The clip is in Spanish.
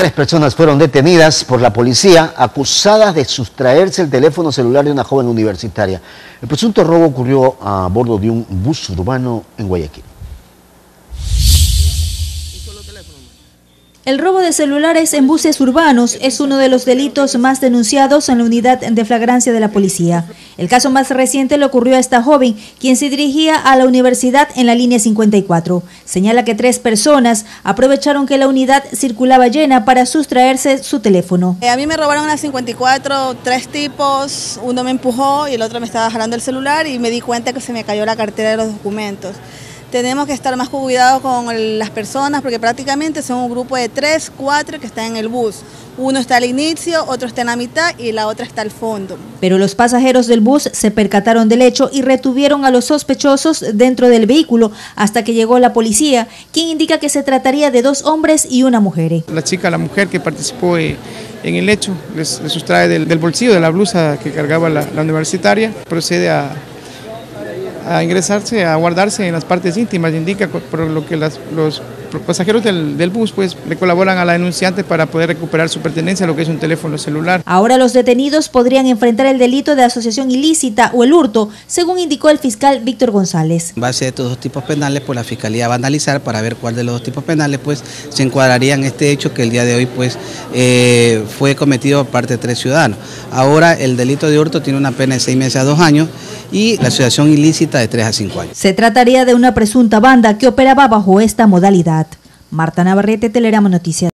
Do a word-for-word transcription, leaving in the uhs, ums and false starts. Tres personas fueron detenidas por la policía acusadas de sustraerse el teléfono celular de una joven universitaria. El presunto robo ocurrió a bordo de un bus urbano en Guayaquil. El robo de celulares en buses urbanos es uno de los delitos más denunciados en la unidad de flagrancia de la policía. El caso más reciente le ocurrió a esta joven, quien se dirigía a la universidad en la línea cincuenta y cuatro. Señala que tres personas aprovecharon que la unidad circulaba llena para sustraerse su teléfono. A mí me robaron en la cincuenta y cuatro, tres tipos, uno me empujó y el otro me estaba jalando el celular y me di cuenta que se me cayó la cartera de los documentos. Tenemos que estar más cuidados con las personas porque prácticamente son un grupo de tres, cuatro que están en el bus. Uno está al inicio, otro está en la mitad y la otra está al fondo. Pero los pasajeros del bus se percataron del hecho y retuvieron a los sospechosos dentro del vehículo hasta que llegó la policía, quien indica que se trataría de dos hombres y una mujer. La chica, la mujer que participó en el hecho, les, les sustrae del, del bolsillo de la blusa que cargaba la, la universitaria, procede a... a ingresarse, a guardarse en las partes íntimas, indica por lo que las, los pasajeros del, del bus pues le colaboran a la denunciante para poder recuperar su pertenencia, lo que es un teléfono celular. Ahora los detenidos podrían enfrentar el delito de asociación ilícita o el hurto, según indicó el fiscal Víctor González. En base a estos dos tipos penales, pues la fiscalía va a analizar para ver cuál de los dos tipos penales pues se encuadraría en este hecho que el día de hoy pues eh, fue cometido por parte de tres ciudadanos. Ahora el delito de hurto tiene una pena de seis meses a dos años y la asociación ilícita de tres a cinco años. Se trataría de una presunta banda que operaba bajo esta modalidad. Marta Navarrete, Telerama Noticias.